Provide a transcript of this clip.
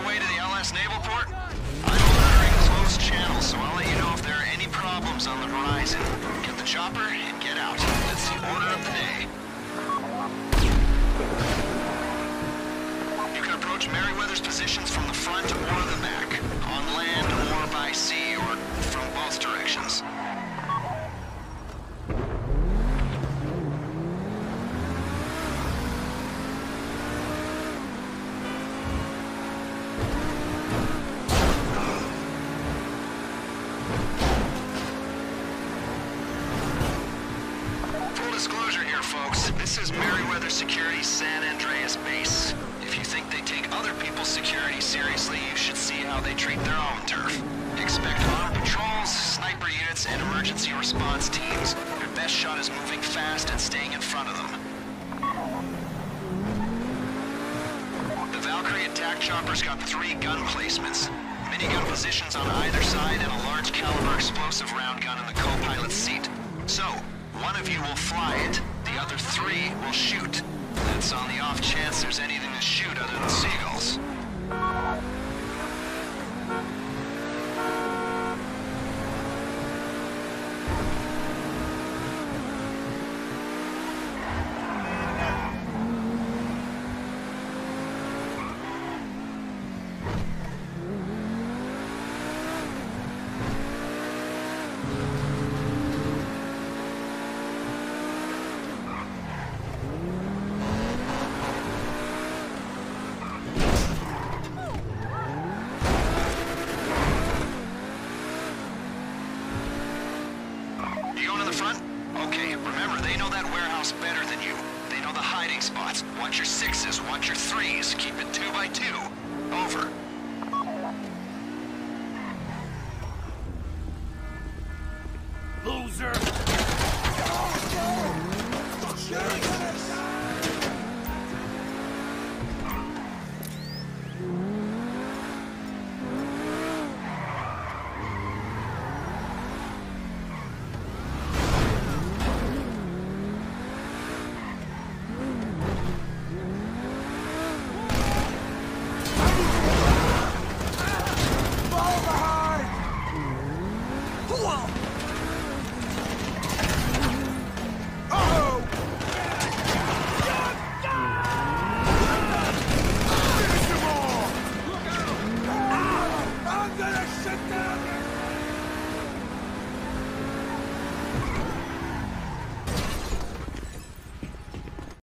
the way to the LS naval port? I'm monitoring closed channels, so I'll let you know if there are any problems on the horizon. Get the chopper and get out. That's the order of the day. You can approach Meriwether's positions from the front or the back, on land or by sea, or from both directions. This is Meriwether Security's San Andreas base. If you think they take other people's security seriously, you should see how they treat their own turf. Expect armed patrols, sniper units, and emergency response teams. Your best shot is moving fast and staying in front of them. The Valkyrie attack chopper's got 3 gun placements. Minigun positions on either side and a large caliber explosive round gun in the co-pilot's seat. So, one of you will fly it. The other 3 will shoot. That's on the off chance there's anything to shoot other than seagulls. Watch your 6s, watch your 3s, keep it 2 by 2. Over. Loser! Whoa!